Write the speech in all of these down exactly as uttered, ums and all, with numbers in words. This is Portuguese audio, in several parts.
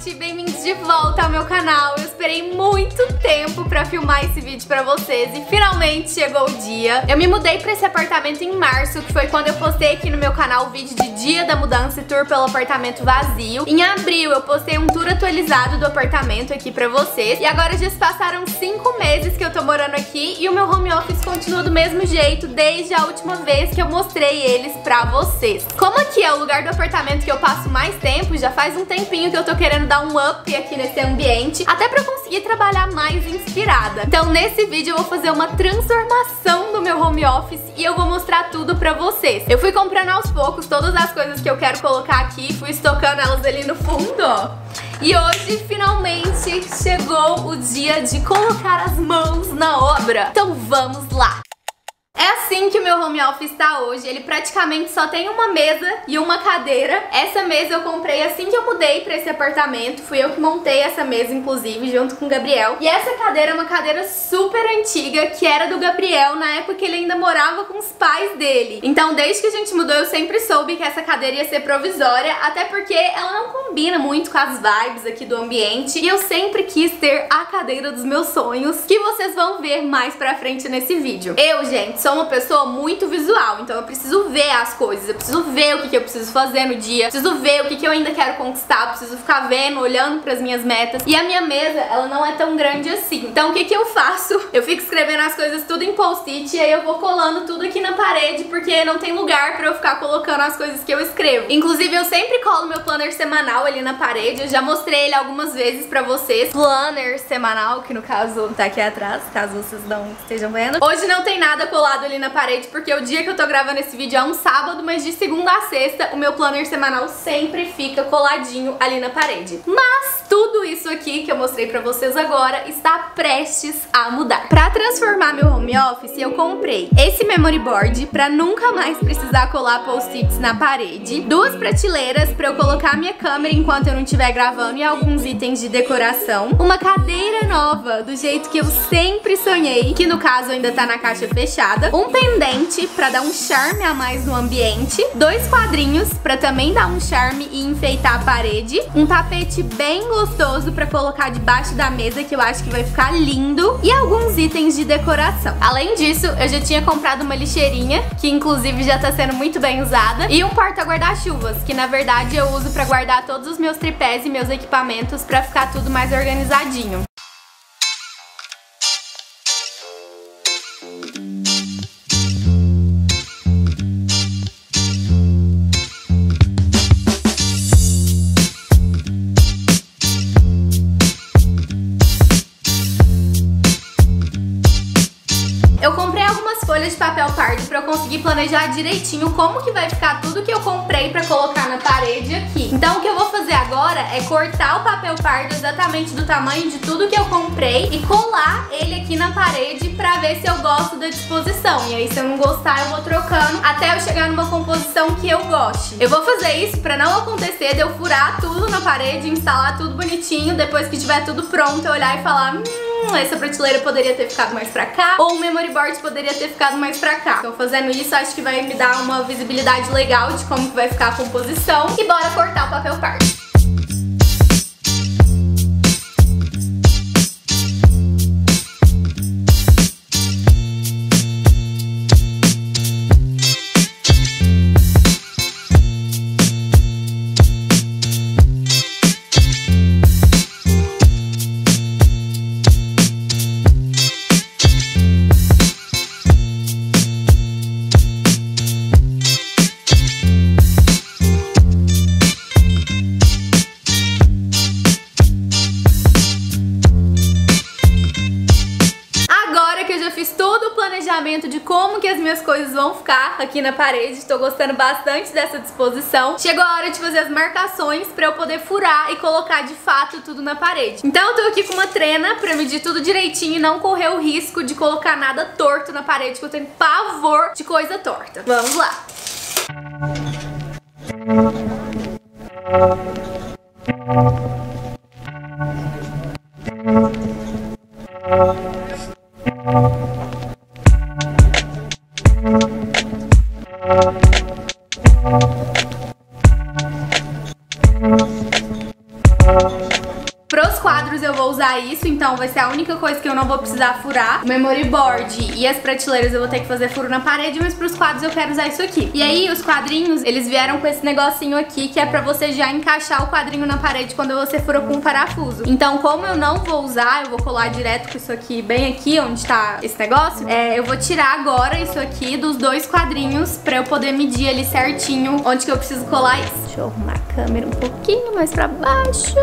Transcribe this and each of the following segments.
parte, bem-vindos de volta ao meu canal. Eu esperei muito tempo pra filmar esse vídeo pra vocês e finalmente chegou o dia. Eu me mudei pra esse apartamento em março, que foi quando eu postei aqui no meu canal o vídeo de dia da mudança e tour pelo apartamento vazio. Em abril eu postei um tour atualizado do apartamento aqui pra vocês. E agora já se passaram cinco meses que eu tô morando aqui e o meu home office continua do mesmo jeito desde a última vez que eu mostrei eles pra vocês. Como aqui é o lugar do apartamento que eu passo mais tempo, já faz um tempinho que eu tô querendo dar um up aqui nesse ambiente, até pra conseguir trabalhar mais inspirada. Então nesse vídeo eu vou fazer uma transformação do meu home office e eu vou mostrar tudo pra vocês. Eu fui comprando aos poucos todas as coisas que eu quero colocar aqui, fui estocando elas ali no fundo, ó. E hoje, finalmente, chegou o dia de colocar as mãos na obra. Então vamos lá! É assim que o meu home office tá hoje, ele praticamente só tem uma mesa e uma cadeira. Essa mesa eu comprei assim que eu mudei pra esse apartamento, fui eu que montei essa mesa, inclusive, junto com o Gabriel. E essa cadeira é uma cadeira super antiga, que era do Gabriel na época que ele ainda morava com os pais dele. Então, desde que a gente mudou, eu sempre soube que essa cadeira ia ser provisória, até porque ela não combina muito com as vibes aqui do ambiente. E eu sempre quis ter a cadeira dos meus sonhos, que vocês vão ver mais pra frente nesse vídeo. Eu, gente, sou uma pessoa muito visual, então eu preciso ver as coisas, eu preciso ver o que, que eu preciso fazer no dia, preciso ver o que, que eu ainda quero conquistar, preciso ficar vendo, olhando pras minhas metas. E a minha mesa, ela não é tão grande assim. Então o que, que eu faço? Eu fico escrevendo as coisas tudo em post-it e aí eu vou colando tudo aqui na parede porque não tem lugar pra eu ficar colocando as coisas que eu escrevo. Inclusive eu sempre colo meu planner semanal ali na parede, eu já mostrei ele algumas vezes pra vocês. Planner semanal, que no caso tá aqui atrás, caso vocês não estejam vendo. Hoje não tem nada colado ali na parede, porque o dia que eu tô gravando esse vídeo é um sábado, mas de segunda a sexta o meu planner semanal sempre fica coladinho ali na parede. Mas tudo isso aqui que eu mostrei pra vocês agora está prestes a mudar. Pra transformar meu home office, eu comprei esse memory board pra nunca mais precisar colar post-its na parede, duas prateleiras pra eu colocar minha câmera enquanto eu não estiver gravando e alguns itens de decoração, uma cadeira nova, do jeito que eu sempre sonhei, que no caso ainda tá na caixa fechada, um pendente pra dar um charme a mais no ambiente, dois quadrinhos pra também dar um charme e enfeitar a parede, um tapete bem gostoso pra colocar debaixo da mesa que eu acho que vai ficar lindo e alguns itens de decoração. Além disso, eu já tinha comprado uma lixeirinha, que inclusive já tá sendo muito bem usada, e um porta guarda-chuvas, que na verdade eu uso pra guardar todos os meus tripés e meus equipamentos pra ficar tudo mais organizadinho. De papel pardo pra eu conseguir planejar direitinho como que vai ficar tudo que eu comprei pra colocar na parede aqui. Então o que eu vou fazer agora é cortar o papel pardo exatamente do tamanho de tudo que eu comprei e colar ele aqui na parede pra ver se eu gosto da disposição. E aí se eu não gostar eu vou trocando até eu chegar numa composição que eu goste. Eu vou fazer isso pra não acontecer de eu furar tudo na parede, instalar tudo bonitinho, depois que tiver tudo pronto eu olhar e falar... Hum, essa prateleira poderia ter ficado mais pra cá, ou o memory board poderia ter ficado mais pra cá. Então fazendo isso, acho que vai me dar uma visibilidade legal de como que vai ficar a composição. E bora cortar o papel pardo. De como que as minhas coisas vão ficar aqui na parede, tô gostando bastante dessa disposição. Chegou a hora de fazer as marcações pra eu poder furar e colocar de fato tudo na parede. Então eu tô aqui com uma trena pra medir tudo direitinho e não correr o risco de colocar nada torto na parede, que eu tenho pavor de coisa torta. Vamos lá! Thank you. furar isso, então vai ser a única coisa que eu não vou precisar furar. O memory board e as prateleiras eu vou ter que fazer furo na parede, mas pros quadros eu quero usar isso aqui. E aí os quadrinhos, eles vieram com esse negocinho aqui, que é pra você já encaixar o quadrinho na parede quando você fura com um parafuso. Então como eu não vou usar, eu vou colar direto com isso aqui, bem aqui onde tá esse negócio, é, eu vou tirar agora isso aqui dos dois quadrinhos pra eu poder medir ali certinho onde que eu preciso colar isso. Deixa eu arrumar a câmera um pouquinho mais pra baixo.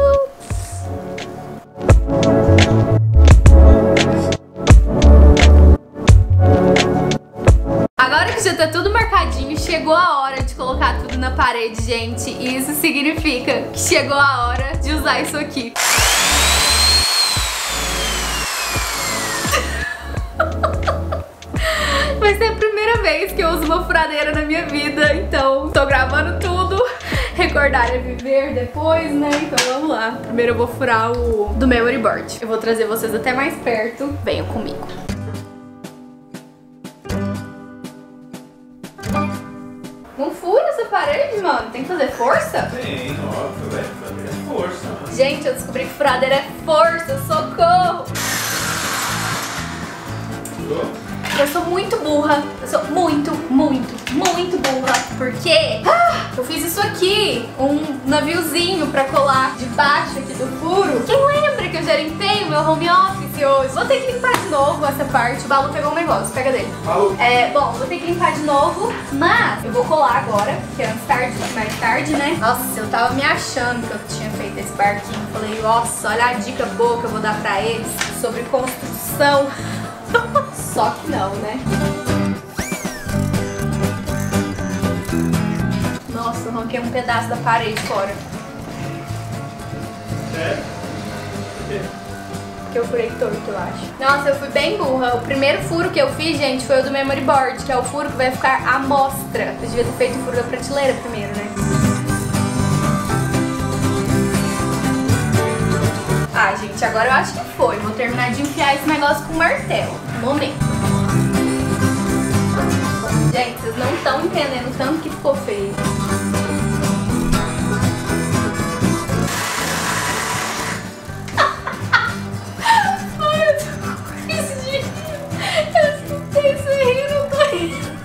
Agora que já tá tudo marcadinho, chegou a hora de colocar tudo na parede, gente. E isso significa que chegou a hora de usar isso aqui. Vai ser a primeira vez que eu uso uma furadeira na minha vida, então tô gravando tudo. Recordar é viver depois, né? Então vamos lá. Primeiro eu vou furar o do memory board. Eu vou trazer vocês até mais perto. Venham comigo. Não fura essa parede, mano. Tem que fazer força? Tem, óbvio, velho. Fazer força, mano. Gente, eu descobri que furadeira é força. Socorro! Furou? Eu sou muito burra, eu sou muito, muito, muito burra, porque ah, eu fiz isso aqui, um naviozinho pra colar debaixo aqui do furo. Quem lembra que eu já limpei o meu home office hoje? Vou ter que limpar de novo essa parte, o Balu pegou um negócio, pega dele. Balu. É, bom, vou ter que limpar de novo, mas eu vou colar agora, porque antes tarde, mais tarde, né? Nossa, eu tava me achando que eu tinha feito esse barquinho, falei, nossa, olha a dica boa que eu vou dar pra eles sobre construção. Só que não, né? Nossa, eu arranquei um pedaço da parede fora. É? Por quê? Porque eu furei torto, eu acho. Nossa, eu fui bem burra. O primeiro furo que eu fiz, gente, foi o do memory board, que é o furo que vai ficar à mostra. Eu devia ter feito o furo da prateleira primeiro, né? Ah, gente, agora eu acho que foi. Vou terminar de enfiar esse negócio com o martelo. Momento. Gente, vocês não estão entendendo o tanto que ficou feio. Ai, eu tô com isso de rir. Eu escutei isso rindo, eu tô rindo.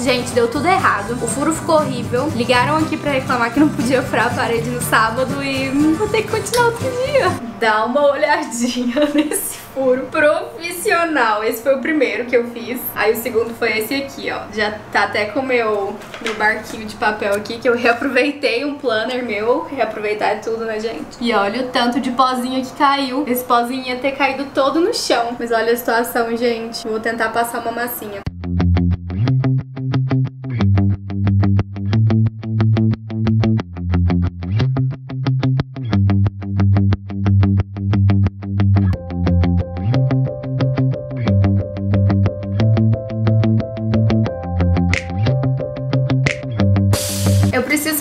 Gente, deu tudo errado. O furo ficou horrível. Ligaram aqui pra reclamar que não podia furar a parede no sábado e vou ter que continuar outro dia. Dá uma olhadinha nesse furo profissional. Esse foi o primeiro que eu fiz. Aí o segundo foi esse aqui, ó. Já tá até com o meu, meu barquinho de papel aqui, que eu reaproveitei um planner meu. Reaproveitar é tudo, né, gente? E olha o tanto de pozinho que caiu. Esse pozinho ia ter caído todo no chão. Mas olha a situação, gente. Vou tentar passar uma massinha.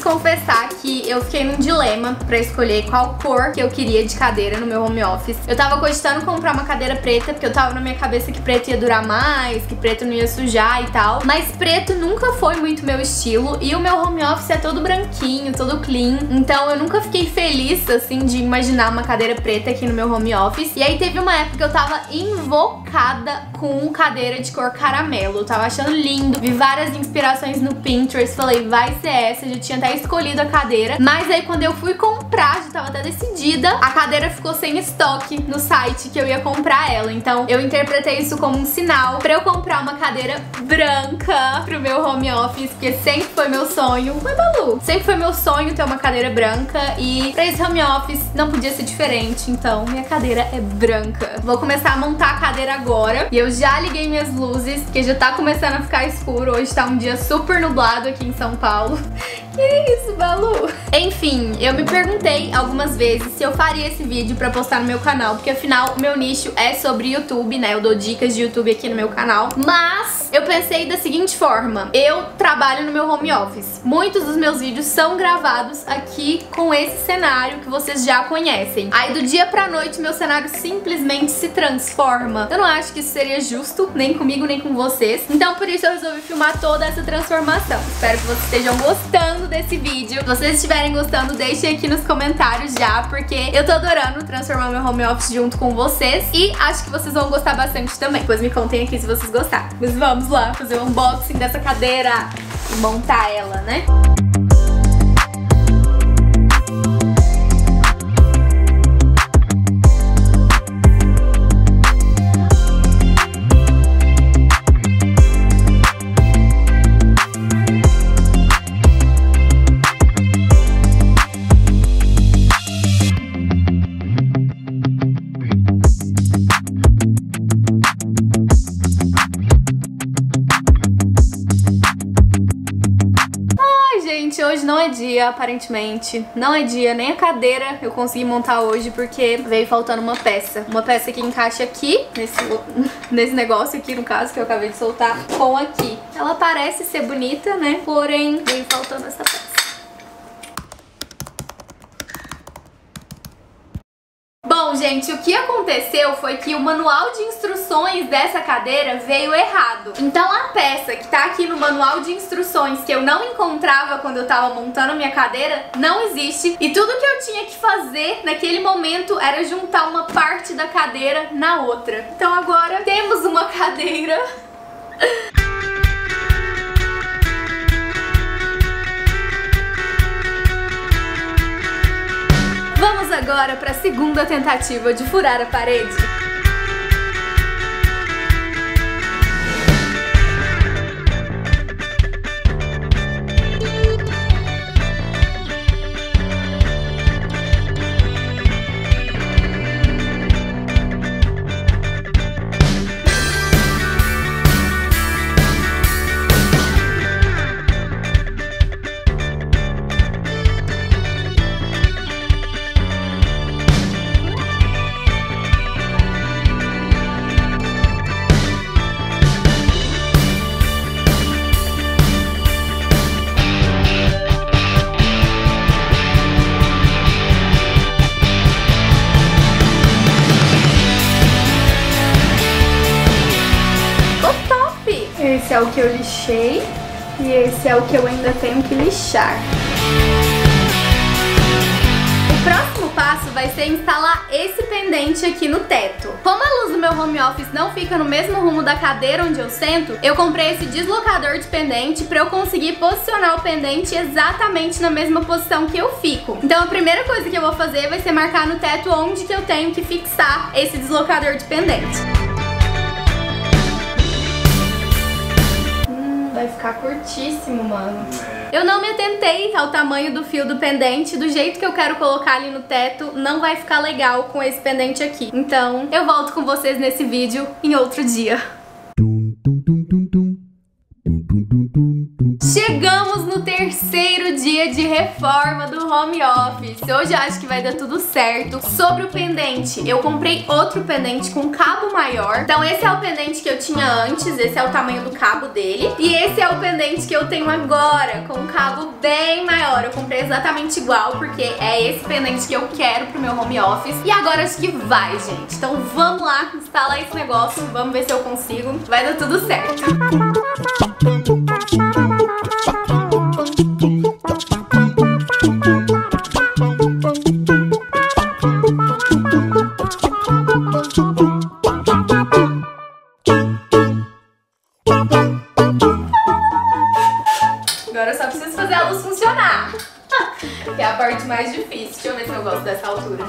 Confessar que eu fiquei num dilema pra escolher qual cor que eu queria de cadeira no meu home office. Eu tava cogitando comprar uma cadeira preta, porque eu tava na minha cabeça que preto ia durar mais, que preto não ia sujar e tal. Mas preto nunca foi muito meu estilo, e o meu home office é todo branquinho, todo clean. Então eu nunca fiquei feliz, assim, de imaginar uma cadeira preta aqui no meu home office. E aí teve uma época que eu tava invocada com cadeira de cor caramelo. Eu tava achando lindo, vi várias inspirações no Pinterest, falei, vai ser essa, eu já tinha até escolhido a cadeira, mas aí quando eu fui comprar, já tava até decidida, a cadeira ficou sem estoque no site que eu ia comprar ela, então eu interpretei isso como um sinal pra eu comprar uma cadeira branca pro meu home office, porque sempre foi meu sonho, mas Balu, sempre foi meu sonho ter uma cadeira branca e pra esse home office não podia ser diferente, então minha cadeira é branca. Vou começar a montar a cadeira agora, e eu já liguei minhas luzes, porque já tá começando a ficar escuro, hoje tá um dia super nublado aqui em São Paulo. Que isso, Balu? Enfim, eu me perguntei algumas vezes se eu faria esse vídeo pra postar no meu canal, porque afinal o meu nicho é sobre YouTube, né? Eu dou dicas de YouTube aqui no meu canal, mas eu pensei da seguinte forma: eu trabalho no meu home office, muitos dos meus vídeos são gravados aqui com esse cenário que vocês já conhecem. Aí do dia pra noite meu cenário simplesmente se transforma. Eu não acho que isso seria justo, nem comigo nem com vocês. Então por isso eu resolvi filmar toda essa transformação. Espero que vocês estejam gostando desse vídeo. Se vocês estiverem gostando, deixem aqui nos comentários já, porque eu tô adorando transformar meu home office junto com vocês e acho que vocês vão gostar bastante também. Depois me contem aqui se vocês gostaram. Mas vamos lá fazer o unboxing dessa cadeira e montar ela, né? Hoje não é dia, aparentemente. Não é dia, nem a cadeira eu consegui montar hoje, porque veio faltando uma peça. Uma peça que encaixa aqui, nesse, nesse negócio aqui, no caso, que eu acabei de soltar, com aqui. Ela parece ser bonita, né? Porém, veio faltando essa peça. Bom, gente, o que aconteceu foi que o manual de instruções dessa cadeira veio errado. Então a peça que tá aqui no manual de instruções, que eu não encontrava quando eu tava montando minha cadeira, não existe. E tudo que eu tinha que fazer naquele momento era juntar uma parte da cadeira na outra. Então agora temos uma cadeira... Vamos agora para a segunda tentativa de furar a parede. Esse é o que eu lixei e esse é o que eu ainda tenho que lixar. O próximo passo vai ser instalar esse pendente aqui no teto. Como a luz do meu home office não fica no mesmo rumo da cadeira onde eu sento, eu comprei esse deslocador de pendente para eu conseguir posicionar o pendente exatamente na mesma posição que eu fico. Então a primeira coisa que eu vou fazer vai ser marcar no teto onde que eu tenho que fixar esse deslocador de pendente. Vai ficar curtíssimo, mano. Eu não me atentei ao tamanho do fio do pendente. Do jeito que eu quero colocar ali no teto, não vai ficar legal com esse pendente aqui. Então, eu volto com vocês nesse vídeo em outro dia. Chegamos no terceiro dia de reforma do home office. Hoje eu acho que vai dar tudo certo. Sobre o pendente, eu comprei outro pendente com cabo maior. Então esse é o pendente que eu tinha antes, esse é o tamanho do cabo dele. E esse é o pendente que eu tenho agora, com um cabo bem maior. Eu comprei exatamente igual, porque é esse pendente que eu quero pro meu home office. E agora acho que vai, gente. Então vamos lá, instalar esse negócio, vamos ver se eu consigo. Vai dar tudo certo. Agora eu só preciso fazer a luz funcionar, que é a parte mais difícil. Deixa eu ver se eu gosto dessa altura.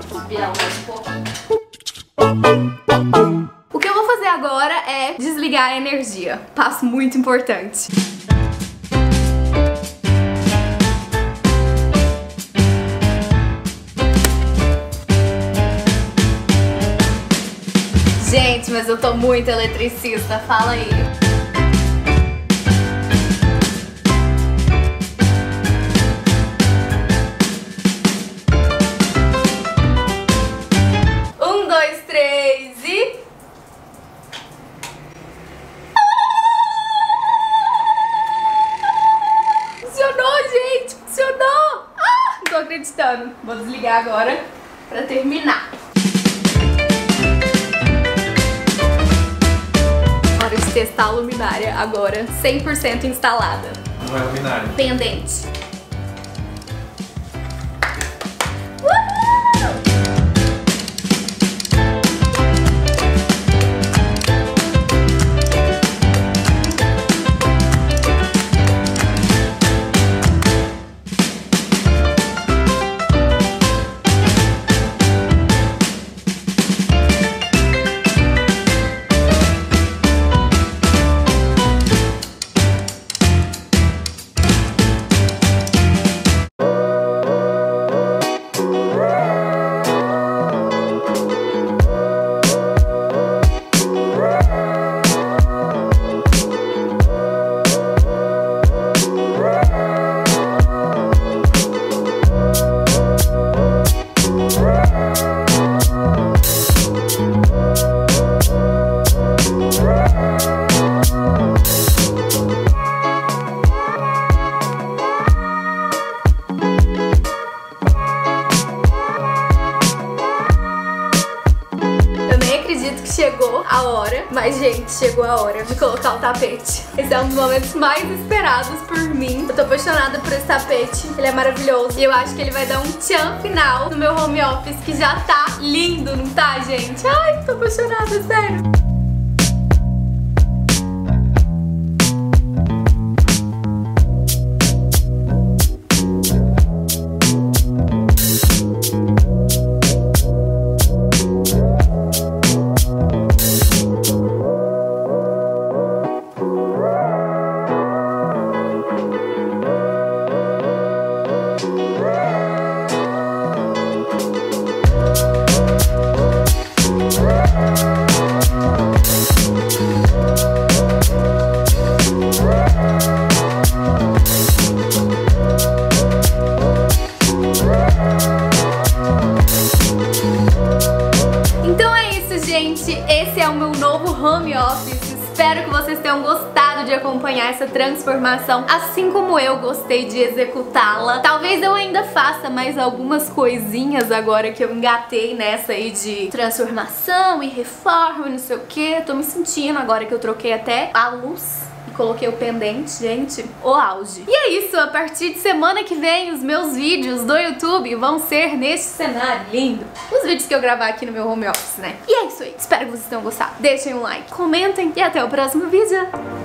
Desviar ela mais um pouquinho. O que eu vou fazer agora é desligar a energia. Passo muito importante. Gente, mas eu tô muito eletricista, fala aí. Um, dois, três e... Ah! estou acreditando. Vou desligar agora para terminar. Hora de testar a luminária agora, cem por cento instalada. Não é luminária. Pendente. Chegou a hora, mas gente, chegou a hora de colocar o tapete. Esse é um dos momentos mais esperados por mim. Eu tô apaixonada por esse tapete, ele é maravilhoso. E eu acho que ele vai dar um tchan final no meu home office, que já tá lindo, não tá, gente? Ai, tô apaixonada, sério. Esse é o meu novo home office. Espero que vocês tenham gostado de acompanhar essa transformação, assim como eu gostei de executá-la. Talvez eu ainda faça mais algumas coisinhas agora que eu engatei nessa aí de transformação e reforma e não sei o que. Tô me sentindo agora que eu troquei até a luz. Coloquei o pendente, gente, o auge. E é isso, a partir de semana que vem os meus vídeos do YouTube vão ser neste cenário lindo. Os vídeos que eu gravar aqui no meu home office, né? E é isso aí, espero que vocês tenham gostado. Deixem um like, comentem e até o próximo vídeo.